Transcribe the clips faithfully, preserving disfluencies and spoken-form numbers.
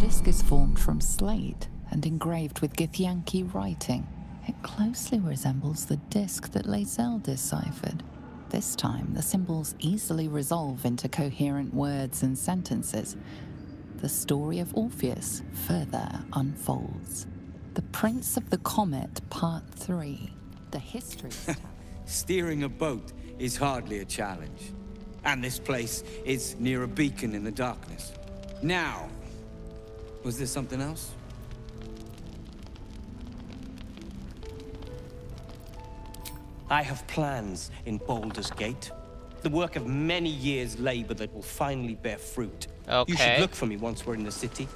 disc is formed from slate and engraved with Githyanki writing. It closely resembles the disc that Lae'zel deciphered. This time, the symbols easily resolve into coherent words and sentences. The story of Orpheus further unfolds. The Prince of the Comet, Part three. The history... Steering a boat is hardly a challenge. And this place is near a beacon in the darkness. Now, was there something else? I have plans in Baldur's Gate. The work of many years' labor that will finally bear fruit. Okay. You should look for me once we're in the city.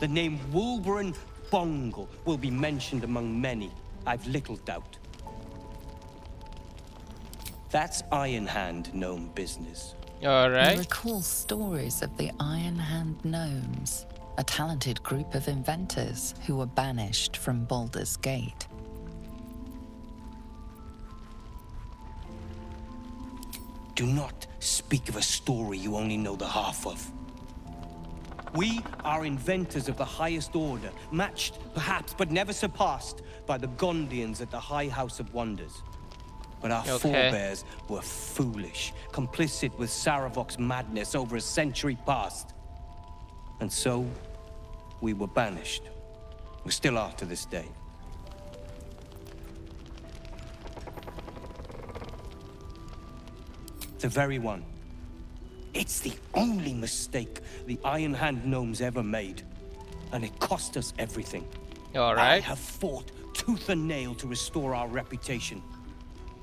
The name Wulbern Bongle will be mentioned among many. I've little doubt. That's Iron Hand gnome business. All right. I recall stories of the Iron Hand gnomes, a talented group of inventors who were banished from Baldur's Gate. Do not speak of a story you only know the half of. We are inventors of the highest order, matched, perhaps, but never surpassed by the Gondians at the High House of Wonders. But our okay. forebears were foolish, complicit with Saravok's madness over a century past. And so, we were banished. We still are to this day. The very one. It's the only mistake the Iron Hand gnomes ever made, and it cost us everything. All right. I have fought tooth and nail to restore our reputation,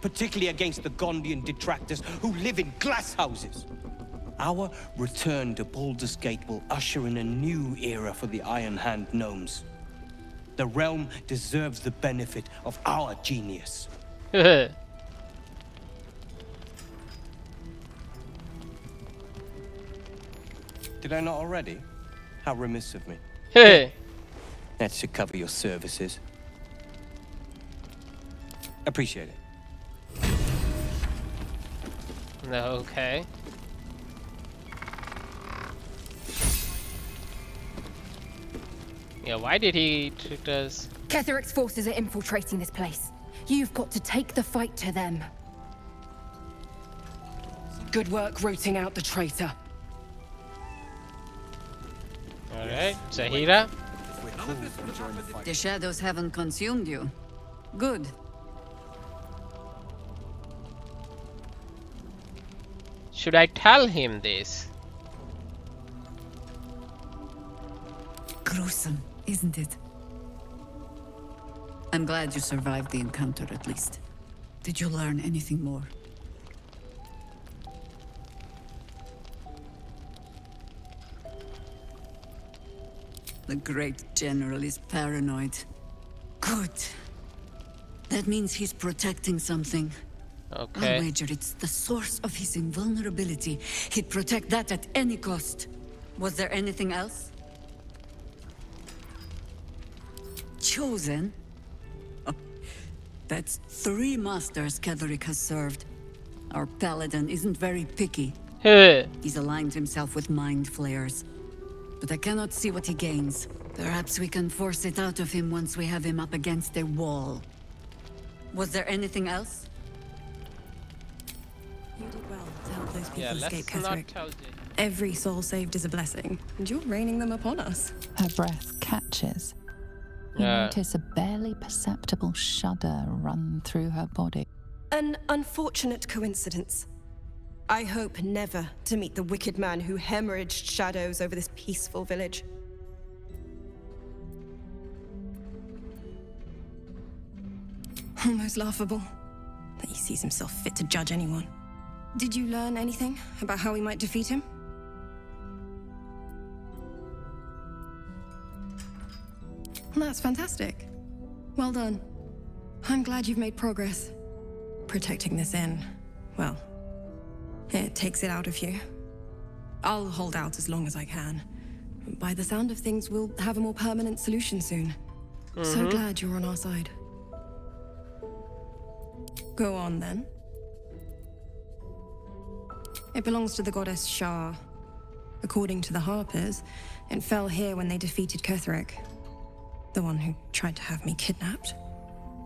particularly against the Gondian detractors who live in glass houses. Our return to Baldur's Gate will usher in a new era for the Iron Hand gnomes. The realm deserves the benefit of our genius. Did I not already? How remiss of me. Hey. That should cover your services. Appreciate it. Okay. Yeah, why did he does? Ketheric's forces are infiltrating this place. You've got to take the fight to them. Good work rooting out the traitor. Alright, Jaheira. The shadows haven't consumed you. Good. Should I tell him this? Gruesome, isn't it? I'm glad you survived the encounter at least. Did you learn anything more? The great general is paranoid. Good. That means he's protecting something. Okay. I'll wager it's the source of his invulnerability. He'd protect that at any cost. Was there anything else? Chosen? Oh, that's three masters Ketheric has served. Our paladin isn't very picky. He's aligned himself with mind flayers. But I cannot see what he gains. Perhaps we can force it out of him once we have him up against a wall. Was there anything else? You did well to help those people yeah, escape Ketheric. Every soul saved is a blessing, and you're raining them upon us. Her breath catches. You yeah. notice a barely perceptible shudder run through her body. An unfortunate coincidence. I hope never to meet the wicked man who hemorrhaged shadows over this peaceful village. Almost laughable that he sees himself fit to judge anyone. Did you learn anything about how we might defeat him? That's fantastic. Well done. I'm glad you've made progress. Protecting this inn, well... it takes it out of you. I'll hold out as long as I can. By the sound of things, we'll have a more permanent solution soon. Mm-hmm. So glad you're on our side. Go on, then. It belongs to the goddess Shar. according to the Harpers, and fell here when they defeated Ketheric. The one who tried to have me kidnapped.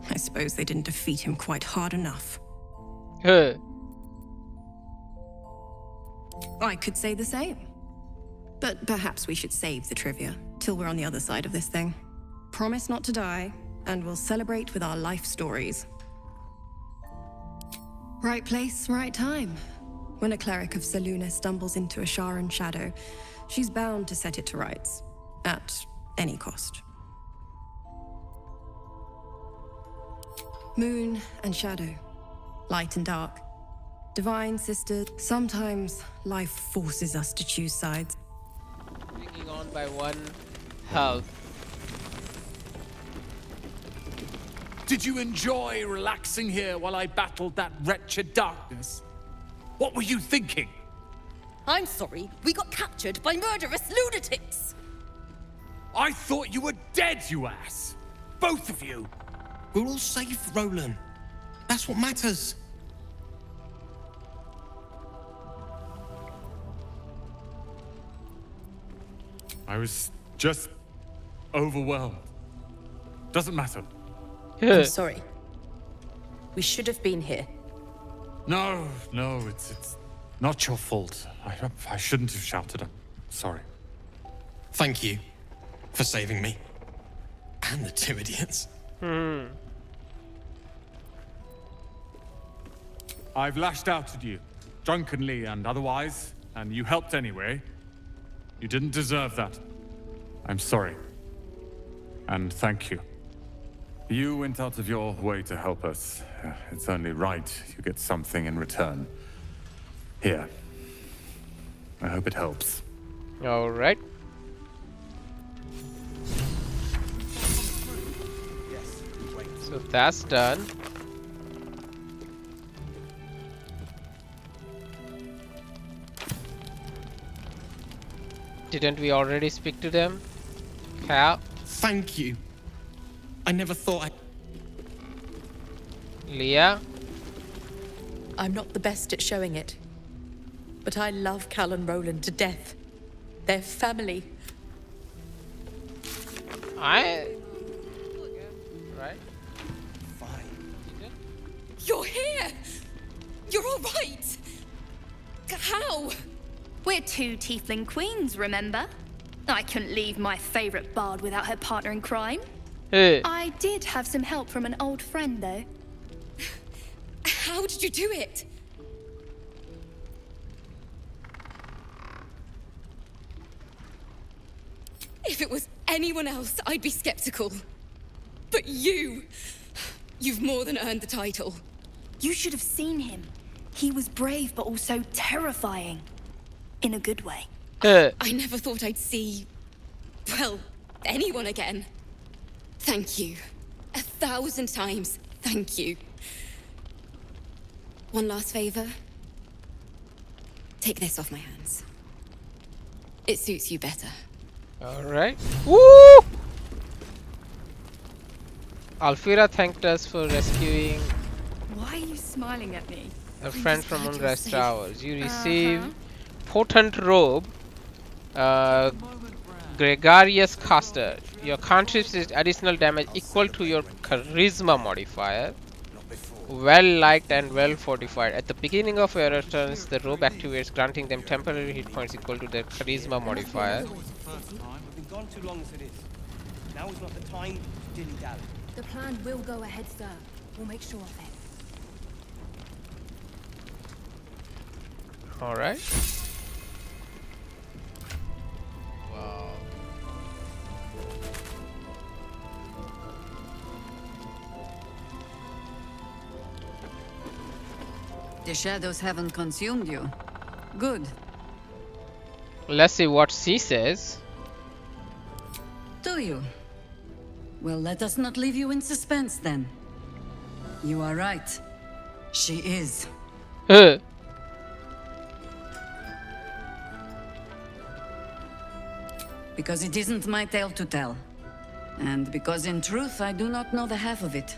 I suppose they didn't defeat him quite hard enough. I could say the same. But perhaps we should save the trivia till we're on the other side of this thing. Promise not to die, and we'll celebrate with our life stories. Right place, right time. When a cleric of Selûne stumbles into a Sharan shadow, she's bound to set it to rights, at any cost. Moon and shadow, light and dark, divine sisters. Sometimes life forces us to choose sides. Bringing on by one health. Did you enjoy relaxing here while I battled that wretched darkness? What were you thinking? I'm sorry, we got captured by murderous lunatics. I thought you were dead, you ass. Both of you. We're all safe, Roland. That's what matters. I was just overwhelmed. Doesn't matter. I'm sorry. We should have been here. No, no, it's it's not your fault. I, I shouldn't have shouted. I'm sorry. Thank you for saving me. And the two idiots. Hmm. I've lashed out at you, drunkenly and otherwise, and you helped anyway. You didn't deserve that. I'm sorry. And thank you. You went out of your way to help us. It's only right you get something in return. Here. I hope it helps. All right. So that's done. Didn't we already speak to them? How? Thank you. I never thought I... Leah? I'm not the best at showing it. But I love Cal and Roland to death. They're family. I... Right? Fine. You're here! You're all right! How? We're two tiefling queens, remember? I couldn't leave my favorite bard without her partner in crime. Hey. I did have some help from an old friend, though. How did you do it? If it was anyone else, I'd be skeptical. But you... You've more than earned the title. You should have seen him. He was brave, but also terrifying. In a good way. Uh. I, I never thought I'd see, well, anyone again. Thank you. A thousand times, thank you. One last favor. Take this off my hands. It suits you better. All right. Woo! Alfira thanked us for rescuing... Why are you smiling at me? A friend from Moonrise Towers. You receive... Uh-huh. Potent robe, uh, gregarious caster. Your cantrips is additional damage equal to your charisma modifier. Well liked and well fortified. At the beginning of your turns, the robe activates, granting them temporary hit points equal to their charisma modifier. The plan will go ahead, sir. We'll make sure of it. All right. Wow. The shadows haven't consumed you. Good. Let's see what she says. Do you? Well, let us not leave you in suspense then. You are right. She is. Because it isn't my tale to tell. And because in truth, I do not know the half of it.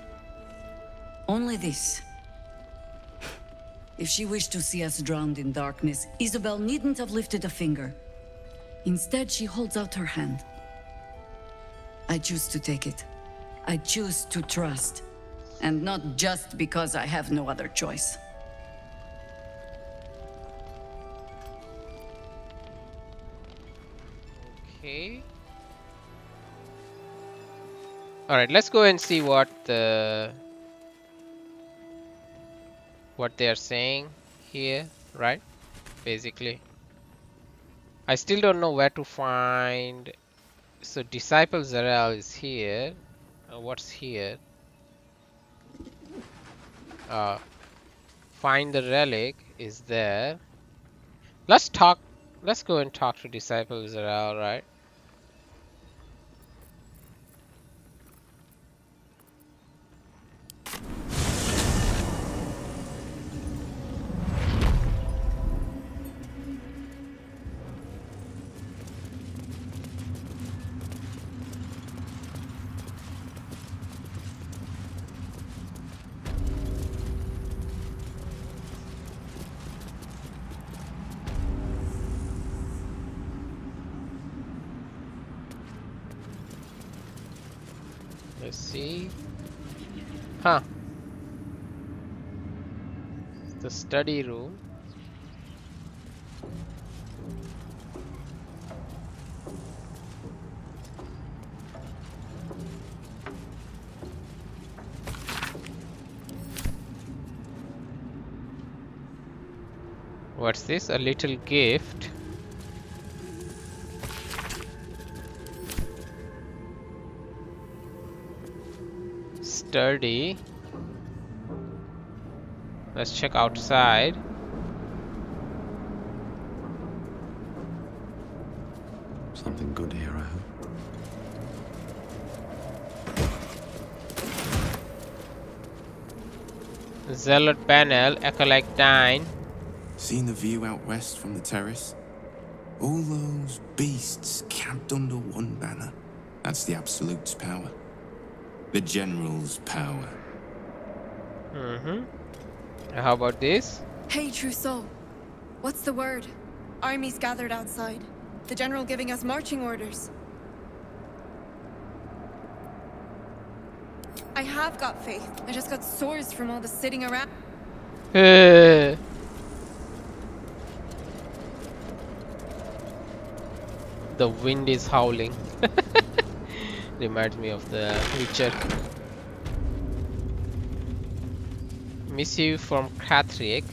Only this. If she wished to see us drowned in darkness, Isobel needn't have lifted a finger. Instead, she holds out her hand. I choose to take it. I choose to trust. And not just because I have no other choice. Okay. Alright, let's go and see what the... what they are saying here, right? Basically. I still don't know where to find... So Disciple Z'rell is here. Uh, what's here? Uh, find the relic is there. Let's talk. Let's go and talk to Disciple Z'rell, right? Huh. The study room. What's this? A little gift. Sturdy. Let's check outside. Something good here, I hope. Zealot panel, Acolyte Dine. Seen the view out west from the terrace? All those beasts camped under one banner. That's the Absolute's power. The General's power. Mm-hmm. How about this? Hey, true soul. What's the word? Armies gathered outside. The General giving us marching orders. I have got faith. I just got sores from all the sitting around. Uh. The wind is howling. Reminds me of the Witcher. Missive from Khatryk.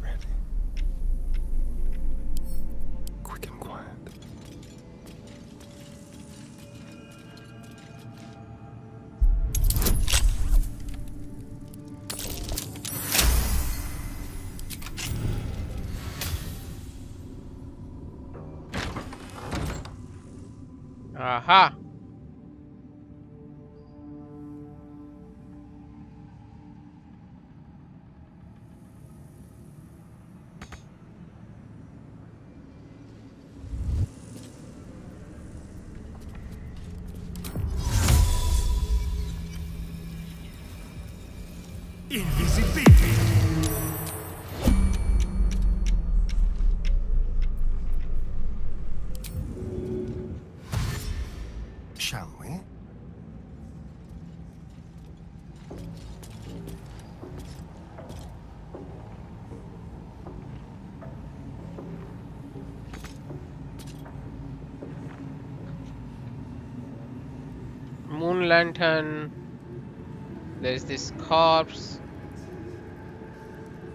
Ready. Quick and quiet. Aha! Lantern. There is this corpse.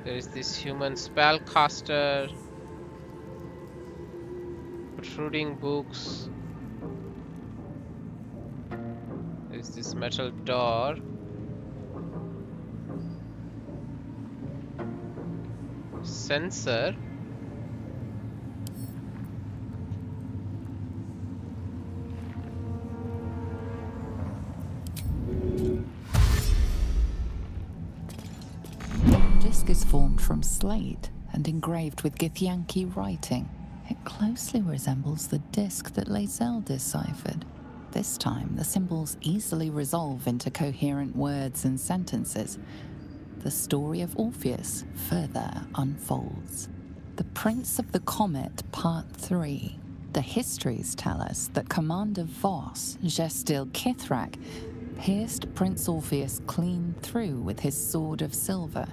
There is this human spellcaster. Protruding books. There is this metal door. Sensor. Is formed from slate and engraved with Githyanki writing. It closely resembles the disc that Lae'zel deciphered. This time, the symbols easily resolve into coherent words and sentences. The the story of Orpheus further unfolds. The Prince of the Comet, Part three. The histories tell us that Commander Voss, Gestil Kithrak, pierced Prince Orpheus clean through with his sword of silver,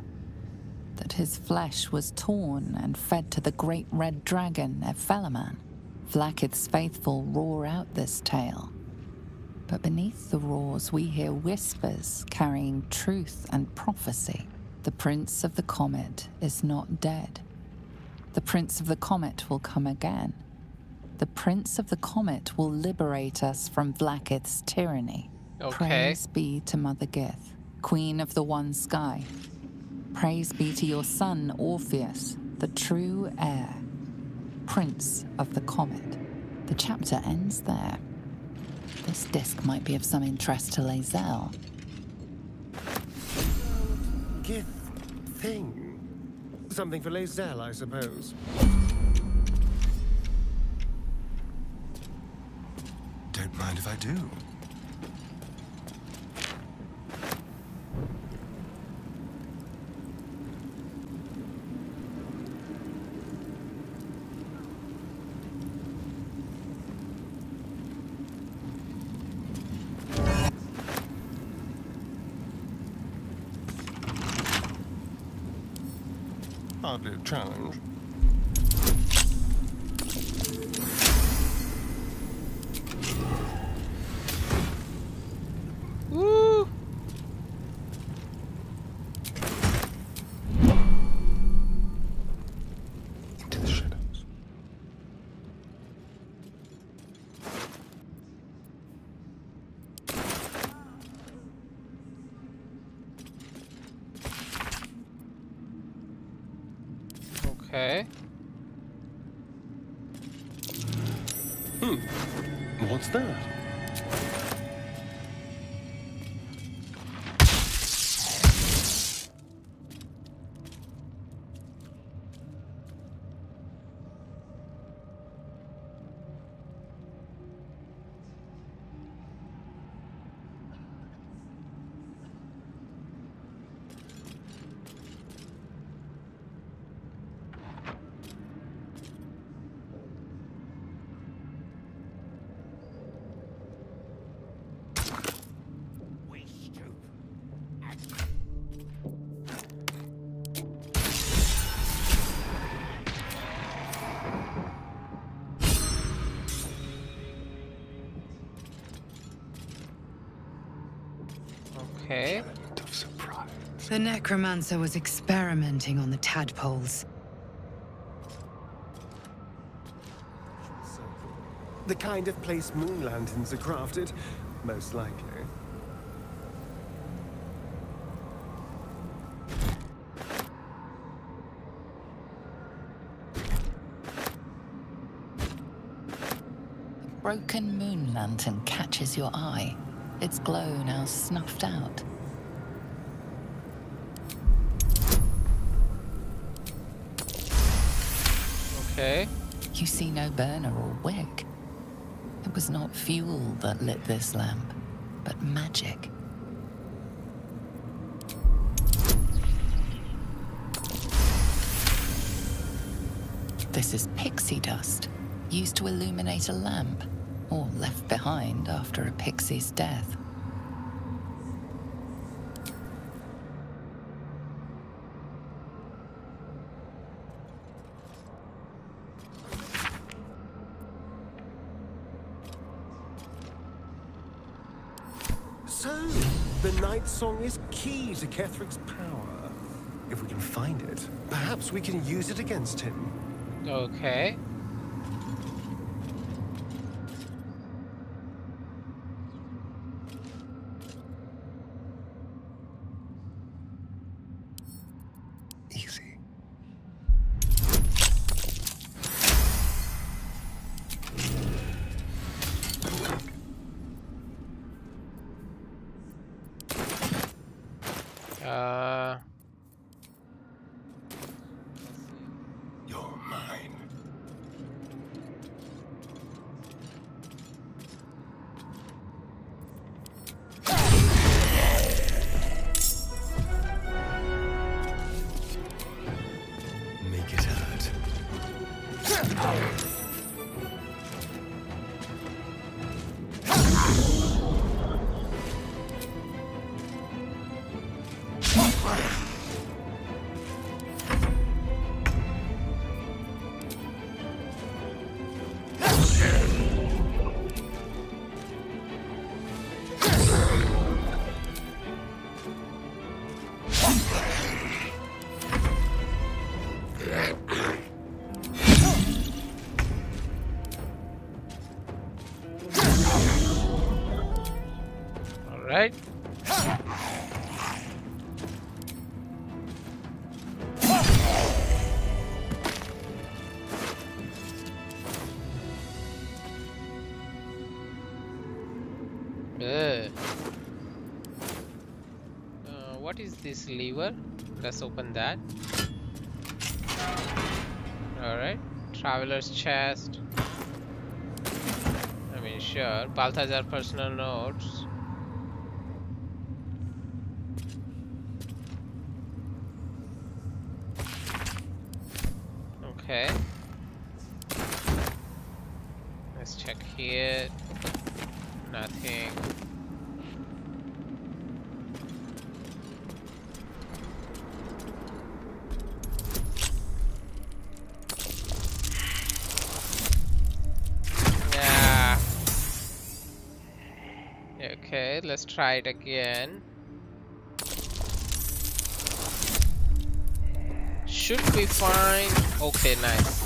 that his flesh was torn and fed to the great red dragon, Epheliman. Vlakith's faithful roar out this tale, but beneath the roars we hear whispers carrying truth and prophecy. The Prince of the Comet is not dead. The Prince of the Comet will come again. The Prince of the Comet will liberate us from Vlakith's tyranny. Okay. Praise be to Mother Gith, Queen of the One Sky. Praise be to your son, Orpheus, the true heir, Prince of the Comet. The chapter ends there. This disc might be of some interest to Lae'zel. Gith thing. Something for Lae'zel, I suppose. Don't mind if I do. Hardly a challenge. Woo! Into the shadows. Okay. Hmm. What's that? The necromancer was experimenting on the tadpoles. The kind of place moon lanterns are crafted, most likely. A broken moon lantern catches your eye, its glow now snuffed out. Okay. You see no burner or wick. It was not fuel that lit this lamp, but magic. This is pixie dust, used to illuminate a lamp, or left behind after a pixie's death. Song is key to Kethric's power. If we can find it, perhaps we can use it against him. Okay. Easy. Uh... You're mine. right? Uh, what is this lever? Let's open that. Alright. Traveler's chest. I mean, sure. Balthazar personal notes. Okay. Let's check here. Nothing. Yeah. Okay, let's try it again. Should be fine. Okay, nice.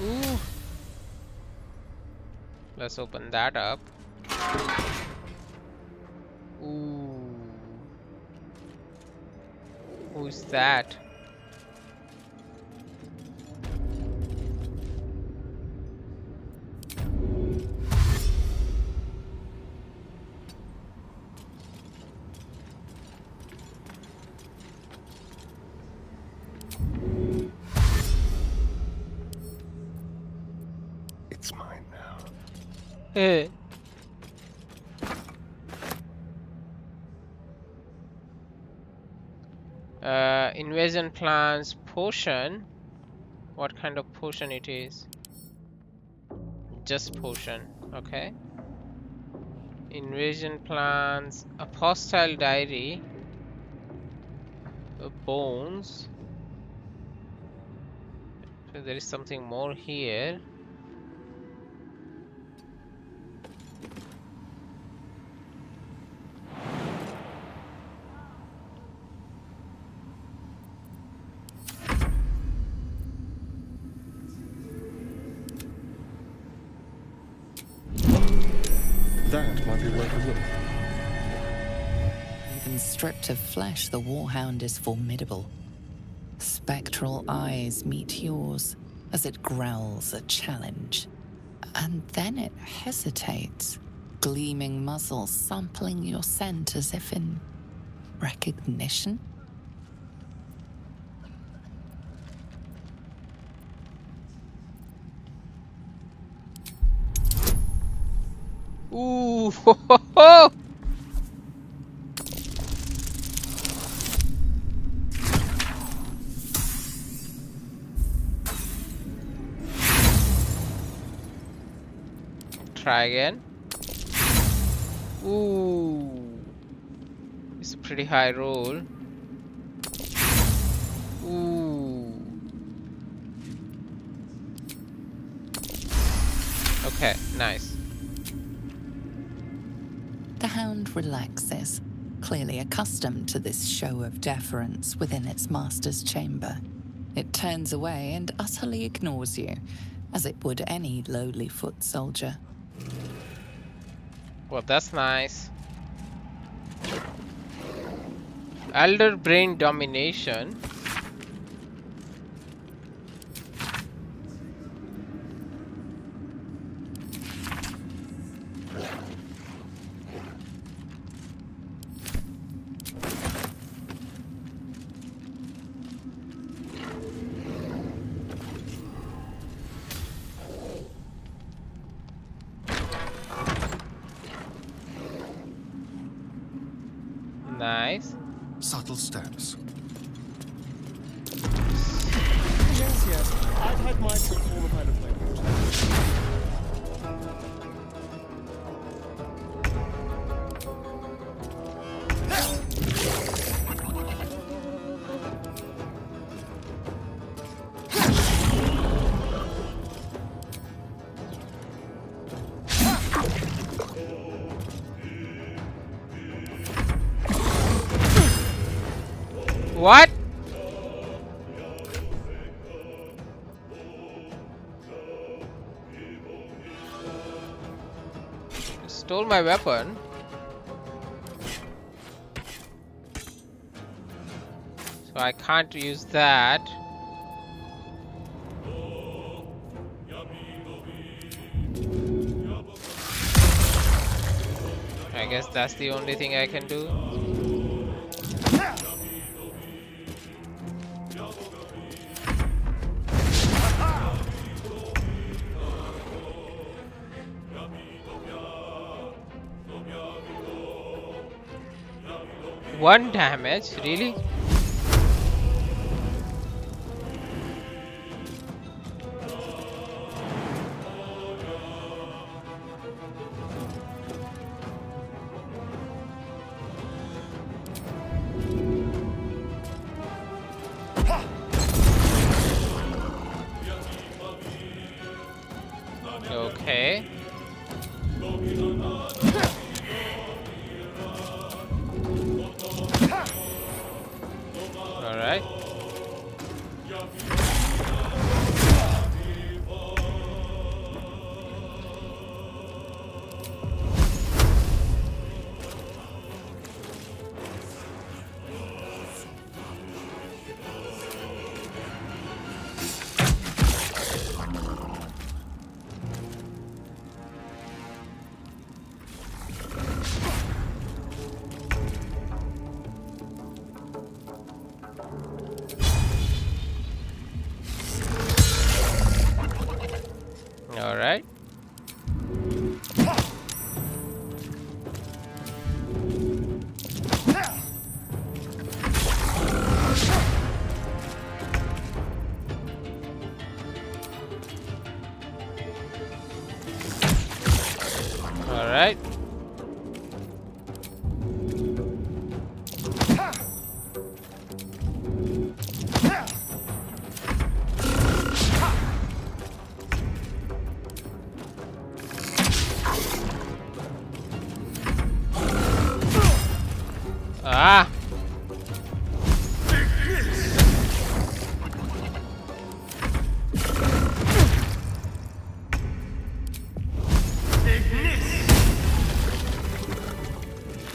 Ooh. Let's open that up. Ooh. Who's that? Hey. Uh, invasion plans potion. What kind of potion it is? Just potion. Okay. Invasion plans. Apostille diary. Uh, bones. So there is something more here. Stripped of flesh, the Warhound is formidable. Spectral eyes meet yours as it growls a challenge. And then it hesitates, gleaming muzzles sampling your scent as if in recognition. Ooh, ho, ho, ho. Try again. Ooh, it's a pretty high roll. Ooh. Okay, nice. The hound relaxes, clearly accustomed to this show of deference within its master's chamber. It turns away and utterly ignores you, as it would any lowly foot soldier. Well, that's nice. Elder brain domination. Nice. Subtle steps. Yes, yes. I've had my trip all kind of what? stole my weapon. So I can't use that. I guess that's the only thing I can do. One damage, really?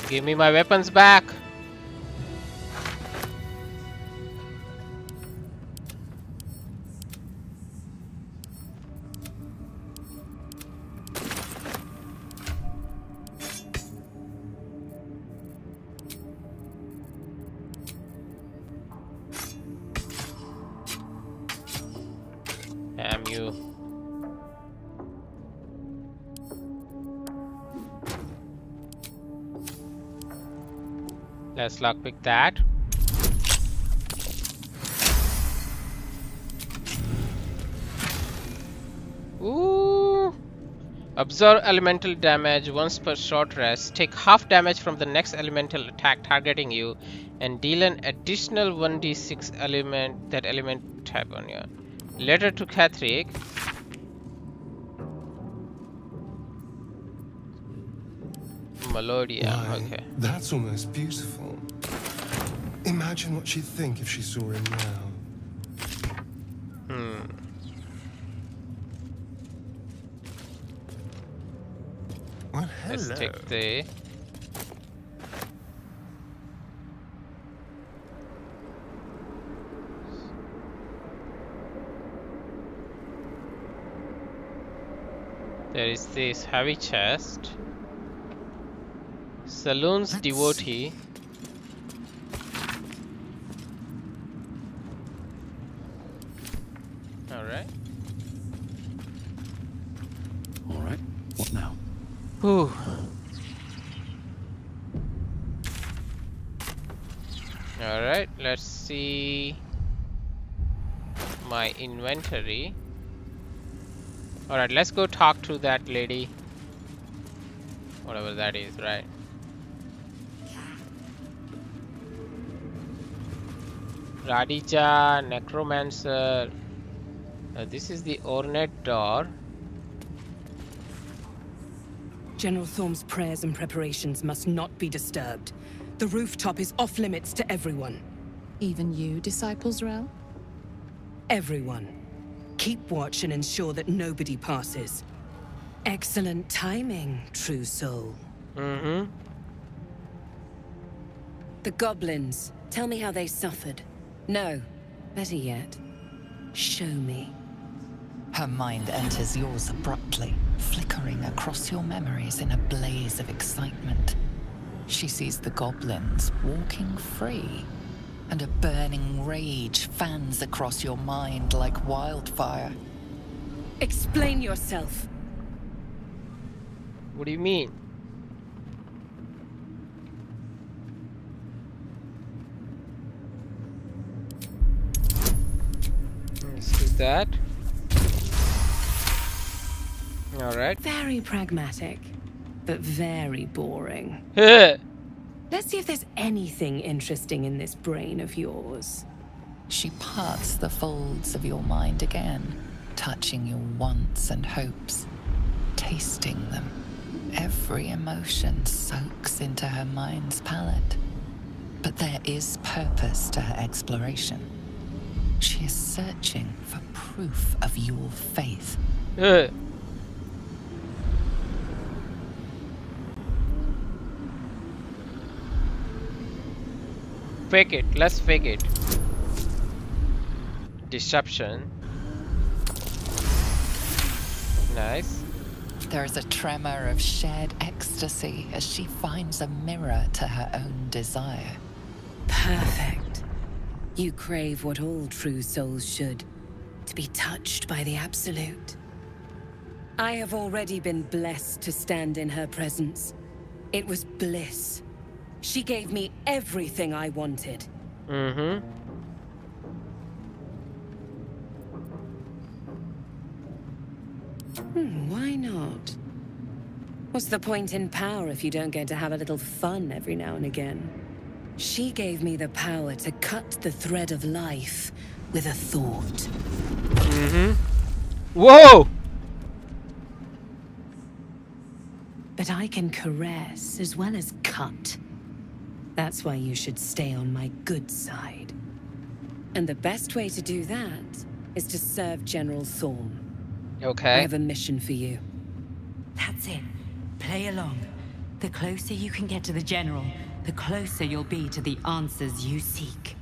Give me my weapons back. Damn you. Let's lockpick that. Ooh! Absorb elemental damage once per short rest. Take half damage from the next elemental attack targeting you and deal an additional one d six element that element type on you. Letter to Khatryk. Melodia. Why, okay. That's almost beautiful. Imagine what she'd think if she saw him now. Hmm. Well, hello. Let's take the... There is this heavy chest. Selûne's devotee. All right. All right. What now? Ooh. All right. Let's see my inventory. All right. Let's go talk to that lady. Whatever that is, right? Radija, Necromancer. Uh, this is the ornate door. General Thorme's prayers and preparations must not be disturbed. The rooftop is off limits to everyone. Even you, Disciple Z'rell? Everyone. Keep watch and ensure that nobody passes. Excellent timing, true soul. Mm-hmm. The goblins. Tell me how they suffered. No, better yet, show me. Her mind enters yours abruptly, flickering across your memories in a blaze of excitement. She sees the goblins walking free, and a burning rage fans across your mind like wildfire. Explain yourself. What do you mean? Let's do that. All right. Very pragmatic, but very boring. Let's see if there's anything interesting in this brain of yours. She parts the folds of your mind again, touching your wants and hopes, tasting them. Every emotion soaks into her mind's palate. But there is purpose to her exploration. She is searching for proof of your faith. Uh. Fake it. Let's fake it. Deception. Nice. There is a tremor of shared ecstasy as she finds a mirror to her own desire. Perfect. You crave what all true souls should, to be touched by the absolute. I have already been blessed to stand in her presence. It was bliss. She gave me everything I wanted. Mm-hmm. Hmm, why not? What's the point in power if you don't get to have a little fun every now and again? She gave me the power to cut the thread of life with a thought. Mm-hmm. Whoa! But I can caress as well as cut. That's why you should stay on my good side. And the best way to do that is to serve General Thorne. Okay. I have a mission for you. That's it. Play along. The closer you can get to the general, the closer you'll be to the answers you seek.